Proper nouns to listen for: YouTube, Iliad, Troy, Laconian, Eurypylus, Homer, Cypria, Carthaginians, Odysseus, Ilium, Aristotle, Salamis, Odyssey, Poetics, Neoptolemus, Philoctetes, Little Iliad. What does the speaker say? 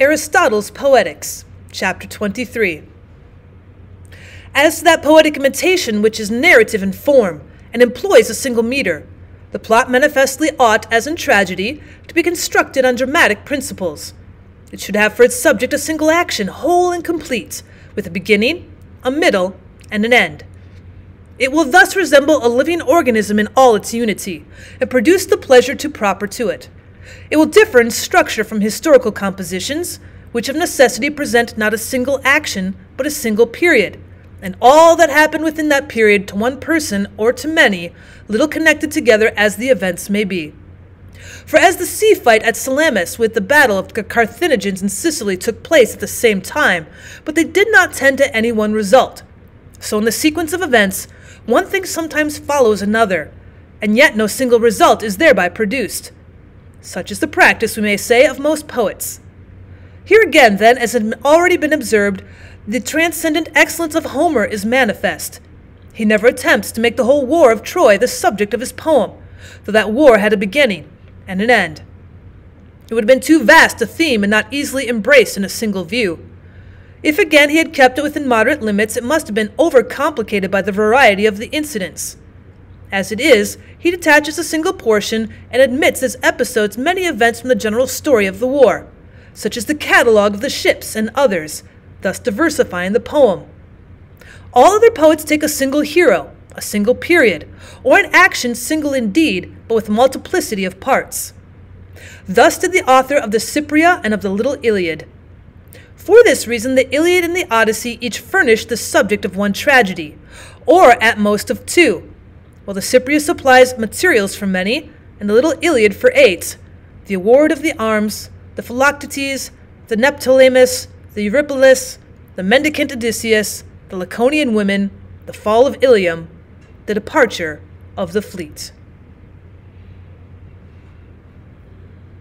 Aristotle's Poetics, chapter 23. As to that poetic imitation which is narrative in form, and employs a single meter, the plot manifestly ought, as in tragedy, to be constructed on dramatic principles. It should have for its subject a single action, whole and complete, with a beginning, a middle, and an end. It will thus resemble a living organism in all its unity, and produce the pleasure too proper to it. It will differ in structure from historical compositions, which of necessity present not a single action, but a single period, and all that happened within that period to one person or to many, little connected together as the events may be. For as the sea fight at Salamis with the battle of the Carthaginians in Sicily took place at the same time, but they did not tend to any one result, so in the sequence of events, one thing sometimes follows another, and yet no single result is thereby produced. Such is the practice, we may say, of most poets. Here again, then, as has already been observed, the transcendent excellence of Homer is manifest. He never attempts to make the whole war of Troy the subject of his poem, though that war had a beginning and an end. It would have been too vast a theme and not easily embraced in a single view. If again he had kept it within moderate limits, it must have been overcomplicated by the variety of the incidents. As it is, he detaches a single portion and admits as episodes many events from the general story of the war, such as the catalogue of the ships and others, thus diversifying the poem. All other poets take a single hero, a single period, or an action single indeed, but with multiplicity of parts. Thus did the author of the Cypria and of the Little Iliad. For this reason, the Iliad and the Odyssey each furnish the subject of one tragedy, or at most of two, while the Cypria supplies materials for many, and the Little Iliad for 8, the award of the arms, the Philoctetes, the Neoptolemus, the Eurypylus, the mendicant Odysseus, the Laconian women, the fall of Ilium, the departure of the fleet.